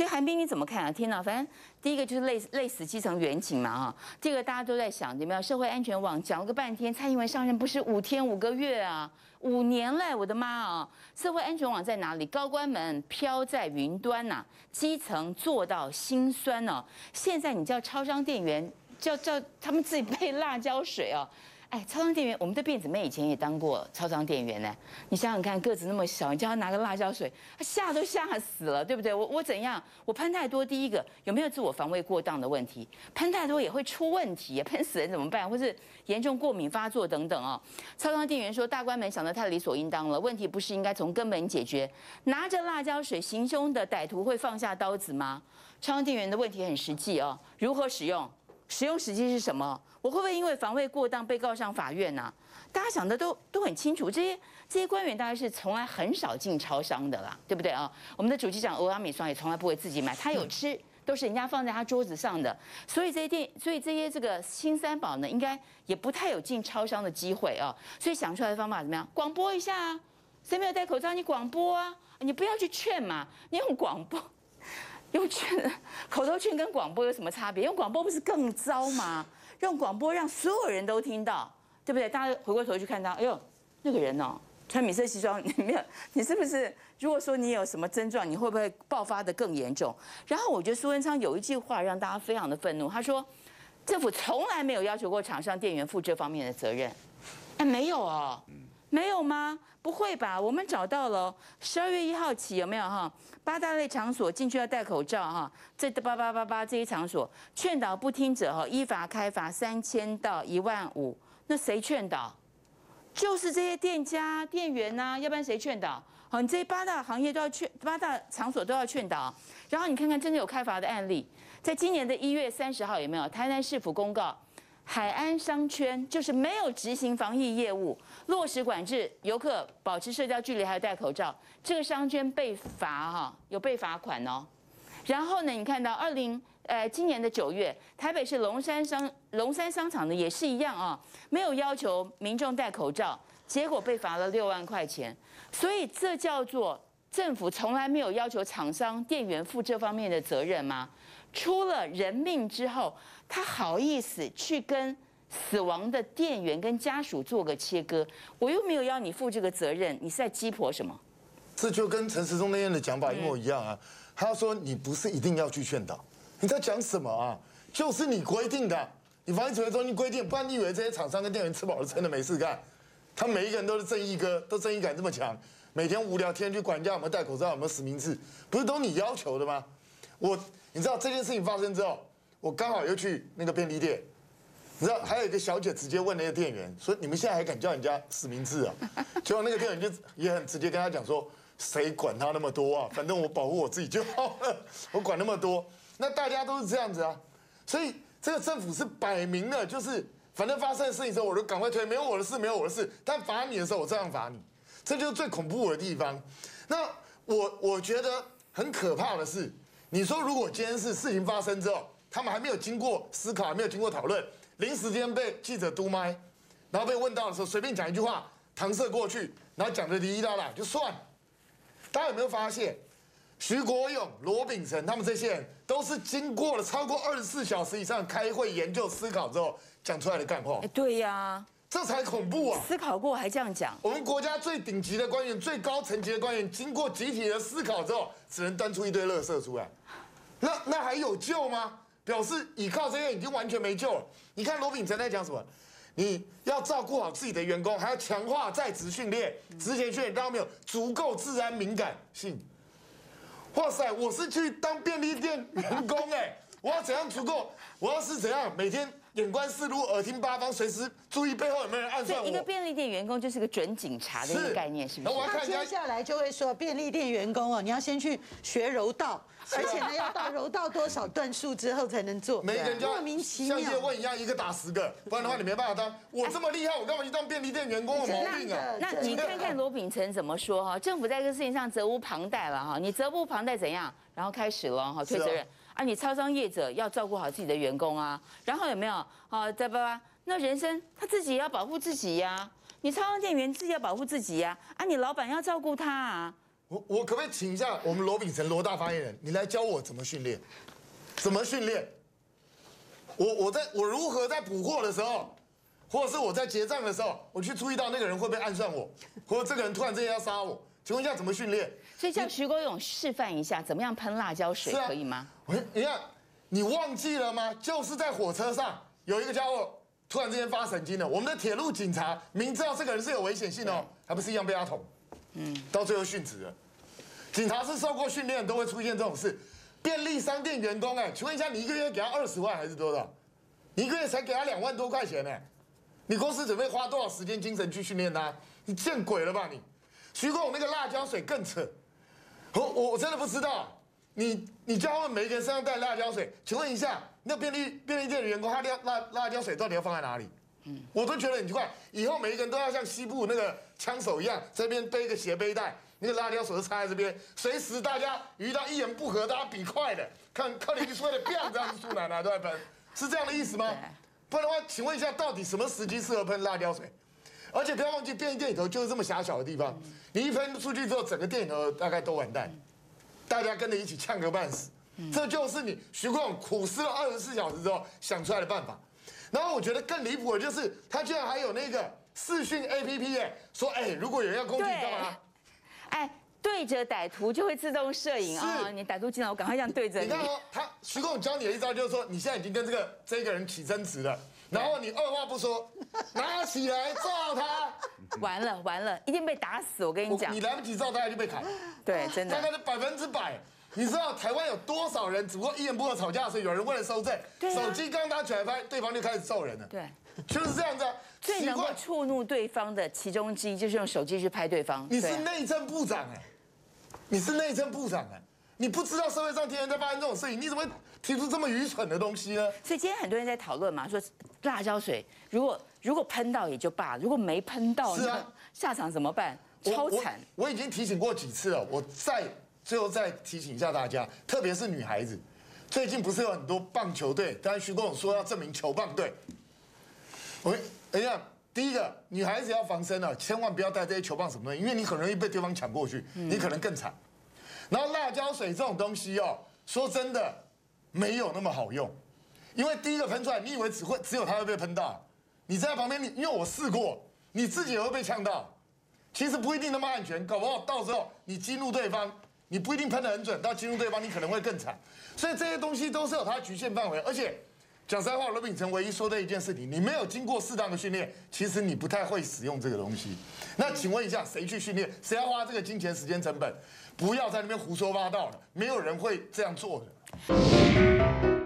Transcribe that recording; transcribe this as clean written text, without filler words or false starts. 所以韩冰你怎么看啊？天哪，反正第一个就是累死基层员警嘛哈，第二个大家都在想有没有社会安全网，讲了个半天，蔡英文上任不是5天5个月啊，5年嘞，我的妈啊！社会安全网在哪里？高官们飘在云端呐、啊，基层做到心酸哦、啊。现在你叫超商店员，叫他们自己配辣椒水哦、啊。 哎，超商店员，我们的辫子妹以前也当过超商店员呢。你想想看，个子那么小，你叫她拿个辣椒水，她吓都吓死了，对不对？我怎样？我喷太多，第一个有没有自我防卫过当的问题？喷太多也会出问题，喷死人怎么办？或是严重过敏发作等等哦。超商店员说，大官们想得太理所应当了，问题不是应该从根本解决？拿着辣椒水行凶的歹徒会放下刀子吗？超商店员的问题很实际哦，如何使用？ 使用时机是什么？我会不会因为防卫过当被告上法院啊？大家想的都很清楚，这些官员大概是从来很少进超商的啦，对不对啊？我们的主席长欧阿米双也从来不会自己买，他有吃都是人家放在他桌子上的，所以这些这个新三宝呢，应该也不太有进超商的机会啊。所以想出来的方法怎么样？广播一下啊，谁没有戴口罩？你广播啊，你不要去劝嘛，你用广播。 用劝、口头劝跟广播有什么差别？用广播不是更糟吗？用广播让所有人都听到，对不对？大家回过头去看到，哎呦，那个人哦，穿米色西装，你没有，你是不是？如果说你有什么症状，你会不会爆发得更严重？然后我觉得苏文昌有一句话让大家非常的愤怒，他说，政府从来没有要求过厂商店员负这方面的责任，哎，没有哦。 没有吗？不会吧？我们找到了，12月1号起有没有哈？8大类场所进去要戴口罩哈。这8888这些场所劝导不听者哈，依法开罚3000到15000。那谁劝导？就是这些店家、店员呐、啊，要不然谁劝导？好，你这8大行业都要劝，8大场所都要劝导。然后你看看，真的有开罚的案例，在今年的1月30号有没有？台南市府公告。 海安商圈就是没有执行防疫业务，落实管制游客保持社交距离，还有戴口罩。这个商圈被罚哈，有被罚款哦。然后呢，你看到今年的9月，台北市龙山商场呢也是一样啊，没有要求民众戴口罩，结果被罚了6万块钱。所以这叫做政府从来没有要求厂商店员负这方面的责任吗？ 出了人命之后，他好意思去跟死亡的店员跟家属做个切割？我又没有要你负这个责任，你是在鸡婆什么？这就跟陈时中那样的讲法一模一样啊！他说你不是一定要去劝导，你在讲什么啊？就是你规定的，你防疫指挥中心规定，不然你以为这些厂商跟店员吃饱了撑的没事干？他每一个人都是正义哥，都正义感这么强，每天无聊天去管人家有没有戴口罩，有没有实名制，不是都你要求的吗？ 你知道这件事情发生之后，我刚好又去那个便利店，你知道还有一个小姐直接问那个店员说：“你们现在还敢叫人家实名制啊？”结果那个店员就也很直接跟他讲说：“谁管他那么多啊？反正我保护我自己就好了，我管那么多。”那大家都是这样子啊，所以这个政府是摆明了就是反正发生的事情之后，我就赶快推，没有我的事，没有我的事。但罚你的时候，我这样罚你，这就是最恐怖的地方。那我觉得很可怕的是。 你说，如果今天是事情发生之后，他们还没有经过思考，还没有经过讨论，临时间被记者堵麦，然后被问到的时候随便讲一句话搪塞过去，然后讲的哩哩啦啦就算了。大家有没有发现，徐国勇、罗秉成他们这些人都是经过了超过24小时以上开会、研究、思考之后讲出来的干话？对呀，这才恐怖啊！思考过还这样讲？我们国家最顶级的官员、最高层级的官员，经过集体的思考之后，只能端出一堆垃圾出来。 那还有救吗？表示依靠这些已经完全没救了。你看罗秉成在讲什么？你要照顾好自己的员工，还要强化在职训练。职前训练当然没有足够治安敏感性。哇塞，我是去当便利店员工哎，我要怎样足够？我要是怎样每天眼观四路，耳听八方，随时注意背后有没有人暗算我。一个便利店员工就是个准警察的一个概念，是不是？他接下来就会说，便利店员工哦，你要先去学柔道。 而且呢，要到柔道多少段数之后才能做？每个人就莫名其妙，像叶问一样，一个打10个，不然的话你没办法当。我这么厉害，我干嘛去当便利店员工？有毛病啊！那你看看罗秉成怎么说哈？政府在这个事情上责无旁贷了哈，你责无旁贷怎样？然后开始了哈，推责任啊！你超商业者要照顾好自己的员工啊，然后有没有啊？再吧，那人生他自己也要保护自己呀，你超商店员自己要保护自己呀，啊，你老板要照顾他啊。我可不可以请一下我们罗秉成罗大发言人，你来教我怎么训练？怎么训练？我如何在补货的时候，或者是我在结账的时候，我去注意到那个人会不会暗算我，或者这个人突然之间要杀我？请问一下怎么训练？所以像徐国勇示范一下，怎么样喷辣椒水可以吗？你看，你忘记了吗？就是在火车上有一个家伙。 突然之间发神经了，我们的铁路警察明知道这个人是有危险性哦，还不是一样被他捅？嗯，到最后殉职了。警察是受过训练，都会出现这种事。便利商店员工哎，请问一下，你一个月给他20万还是多少？你一个月才给他2万多块钱哎，你公司准备花多少时间精神去训练他？你见鬼了吧你！徐国勇那个辣椒水更扯，我真的不知道。 你叫他们每个人身上带辣椒水，请问一下，那便利店的员工，他辣椒水到底要放在哪里？嗯，我都觉得很奇怪。以后每一个人都要像西部那个枪手一样，这边背一个斜背带，那个辣椒水就插在这边，随时大家遇到一言不合，大家比快的，看你一说的，砰，这样子出奶奶都在喷，是这样的意思吗？不然的话，请问一下，到底什么时机适合喷辣椒水？而且不要忘记，便利店里头就是这么狭小的地方，你一喷出去之后，整个店里头大概都完蛋。 大家跟着一起呛个半死，这就是你徐国勇苦思了24小时之后想出来的办法。然后我觉得更离谱的就是，他居然还有那个视讯 APP 哎，说哎，如果有人要攻击你干嘛？哎，对着歹徒就会自动摄影啊、哦！你歹徒进来，我赶快这样对着你。你看哦，他徐国勇教你的一招就是说，你现在已经跟这个人起争执了，然后你二话不说，拿起来照他。 完了完了，一定被打死！我跟你讲，你来不及照，大概就被砍。对，真的，大概是100%。你知道台湾有多少人只不过一言不合吵架，所以有人为了收证，手机刚拿起来拍，对方就开始揍人了。对，就是这样子。最能够触怒对方的其中之一，就是用手机去拍对方。你是内政部长哎，你是内政部长哎，你不知道社会上天天在发生这种事情，你怎么会提出这么愚蠢的东西呢？所以今天很多人在讨论嘛，说辣椒水如果喷到也就罢，如果没喷到，是啊，下场怎么办？超惨！我已经提醒过几次了，我最后再提醒一下大家，特别是女孩子，最近不是有很多棒球队，刚才徐国勇说要证明球棒队。我等一下，第一个，女孩子要防身了，千万不要带这些球棒什么东西，因为你很容易被对方抢过去，你可能更惨。然后辣椒水这种东西哦，说真的，没有那么好用，因为第一个喷出来，你以为只有它会被喷到。 你在旁边，因为我试过，你自己也会被呛到。其实不一定那么安全，搞不好到时候你激怒对方，你不一定喷得很准，到激怒对方你可能会更惨。所以这些东西都是有它的局限范围。而且讲实在话，罗秉成唯一说的一件事情，你没有经过适当的训练，其实你不太会使用这个东西。那请问一下，谁去训练？谁要花这个金钱、时间成本？不要在那边胡说八道了，没有人会这样做的。